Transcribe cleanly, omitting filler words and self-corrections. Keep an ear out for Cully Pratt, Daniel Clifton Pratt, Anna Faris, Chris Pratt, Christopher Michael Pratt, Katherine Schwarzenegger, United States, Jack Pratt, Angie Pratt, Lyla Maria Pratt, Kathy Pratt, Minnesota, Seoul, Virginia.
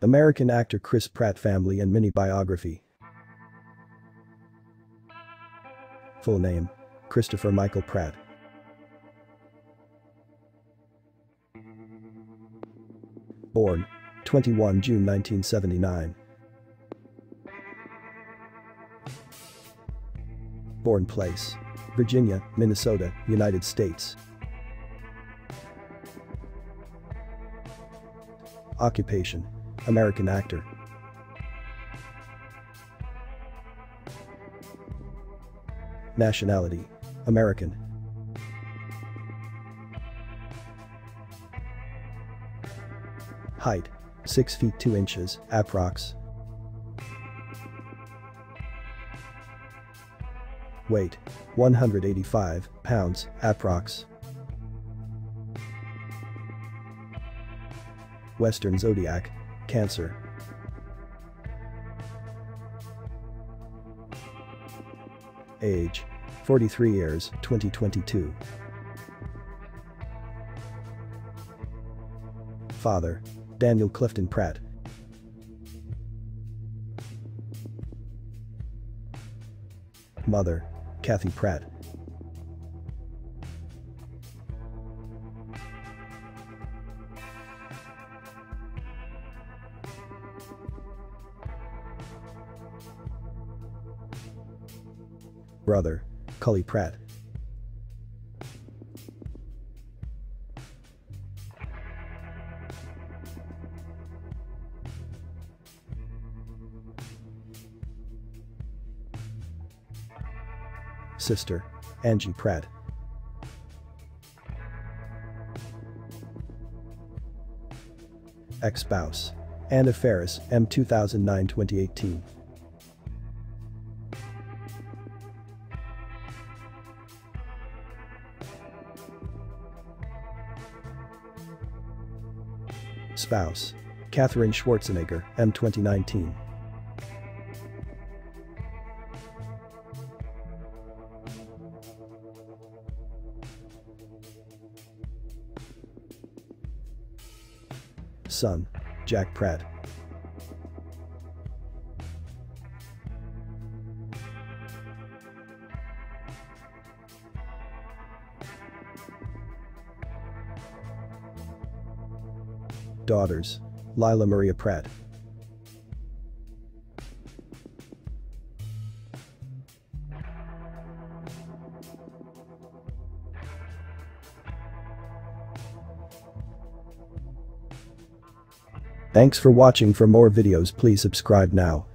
American actor Chris Pratt family and mini biography. Full name: Christopher Michael Pratt. Born 21 June 1979. Born place: Virginia, Minnesota, United States. Occupation: American actor. Nationality: American. Height: 6 feet 2 inches, approx. Weight: 185 pounds, approx. Western zodiac: Cancer. Age: 43 years, 2022. Father: Daniel Clifton Pratt. Mother: Kathy Pratt. Brother: Cully Pratt. Sister: Angie Pratt. Ex-spouse: Anna Faris, M. 2009-2018. Spouse: Katherine Schwarzenegger, M. 2019. Son: Jack Pratt. Daughters: Lyla Maria Pratt. Thanks for watching. For more videos, please subscribe now.